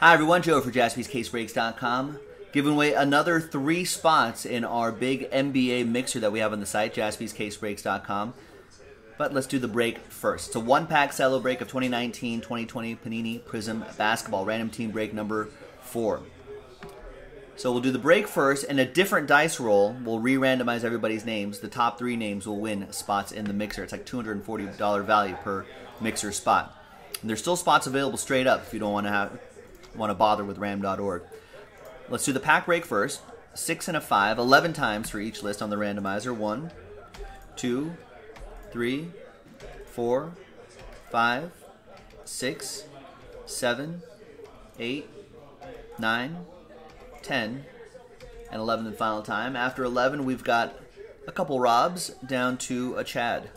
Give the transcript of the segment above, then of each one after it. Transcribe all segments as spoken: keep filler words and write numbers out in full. Hi everyone, Joe for Jaspys Case Breaks dot com, giving away another three spots in our big N B A mixer that we have on the site, Jaspys Case Breaks dot com. But let's do the break first. It's a one-pack cello break of twenty nineteen twenty twenty Panini Prism Basketball, random team break number four. So we'll do the break first, and a different dice roll. We'll re-randomize everybody's names. The top three names will win spots in the mixer. It's like two hundred forty dollars value per mixer spot. And there's still spots available straight up if you don't want to have... want to bother with ram dot org. Let's do the pack break first. Six and a five, eleven times for each list on the randomizer. One, two, three, four, five, six, seven, eight, nine, ten, and eleven the final time. After eleven, we've got a couple Robs down to a Chad.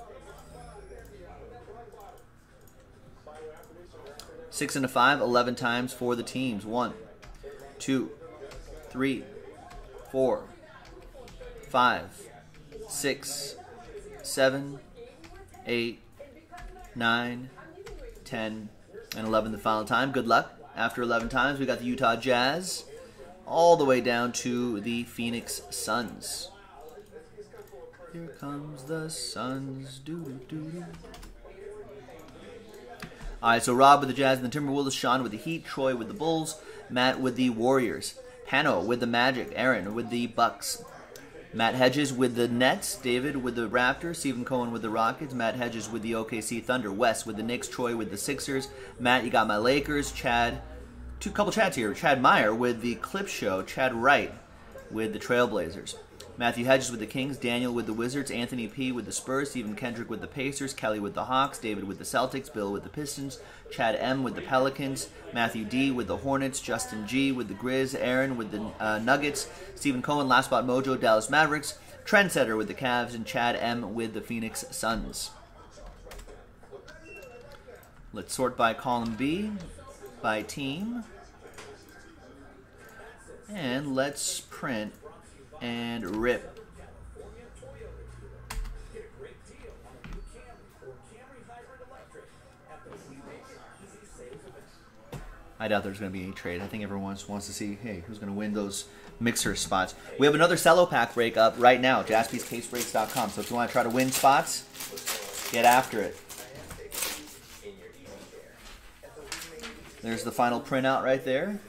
Six and a five, eleven times for the teams. One, two, three, four, five, six, seven, eight, nine, ten, and eleven the final time. Good luck. After eleven times, we got the Utah Jazz all the way down to the Phoenix Suns. Here comes the Suns. Doo doo doo. All right, so Rob with the Jazz and the Timberwolves, Sean with the Heat, Troy with the Bulls, Matt with the Warriors, Hanno with the Magic, Aaron with the Bucks, Matt Hedges with the Nets, David with the Raptors, Stephen Cohen with the Rockets, Matt Hedges with the O K C Thunder, Wes with the Knicks, Troy with the Sixers, Matt, you got my Lakers, Chad, two couple Chads here, Chad Meyer with the Clip Show, Chad Wright with the Trailblazers. Matthew Hedges with the Kings, Daniel with the Wizards, Anthony P. with the Spurs, Stephen Kendrick with the Pacers, Kelly with the Hawks, David with the Celtics, Bill with the Pistons, Chad M. with the Pelicans, Matthew D. with the Hornets, Justin G. with the Grizz, Aaron with the uh, Nuggets, Stephen Cohen, Last Spot Mojo, Dallas Mavericks, Trendsetter with the Cavs, and Chad M. with the Phoenix Suns. Let's sort by column B, by team, and let's print and rip. I doubt there's going to be any trade. I think everyone wants, wants to see, hey, who's going to win those mixer spots. We have another cello pack break up right now, Jaspys Case Breaks dot com. So if you want to try to win spots, get after it. There's the final printout right there.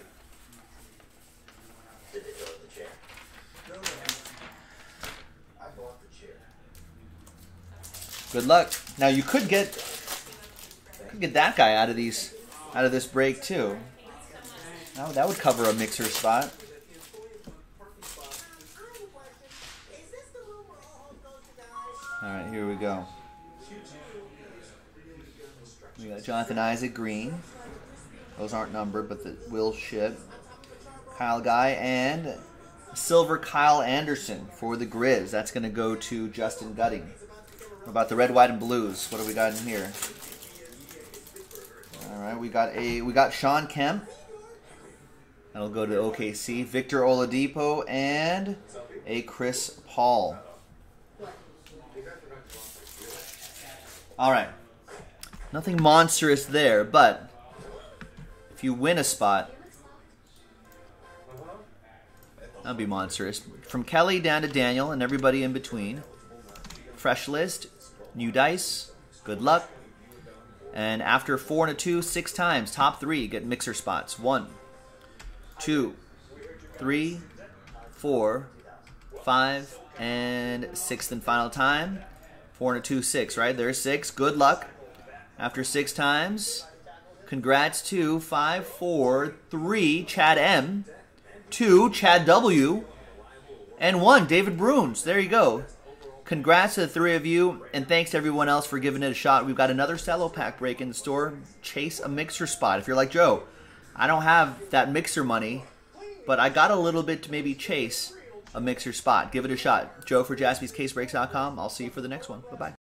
Good luck. Now you could get could get that guy out of these out of this break too. Now that would cover a mixer spot. All right, here we go. We got Jonathan Isaac Green. Those aren't numbered, but the will ship. Kyle Guy and silver Kyle Anderson for the Grizz. That's going to go to Justin Gutting. What about the red, white, and blues? What do we got in here? All right, we got a we got Sean Kemp. That'll go to O K C. Victor Oladipo and a Chris Paul. All right, nothing monstrous there, but if you win a spot, that'll be monstrous. From Kelly down to Daniel and everybody in between. Fresh list, new dice, good luck. And after four and a two, six times, top three get mixer spots. One, two, three, four, five, and sixth and final time. Four and a two, six, right? There's six, good luck. After six times, congrats to five, four, three, Chad M, two, Chad W, and one, David Bruins. There you go. Congrats to the three of you, and thanks to everyone else for giving it a shot. We've got another cello pack break in the store. Chase a mixer spot. If you're like, Joe, I don't have that mixer money, but I got a little bit to maybe chase a mixer spot. Give it a shot. Joe for Jaspys Case Breaks dot com. I'll see you for the next one. Bye-bye.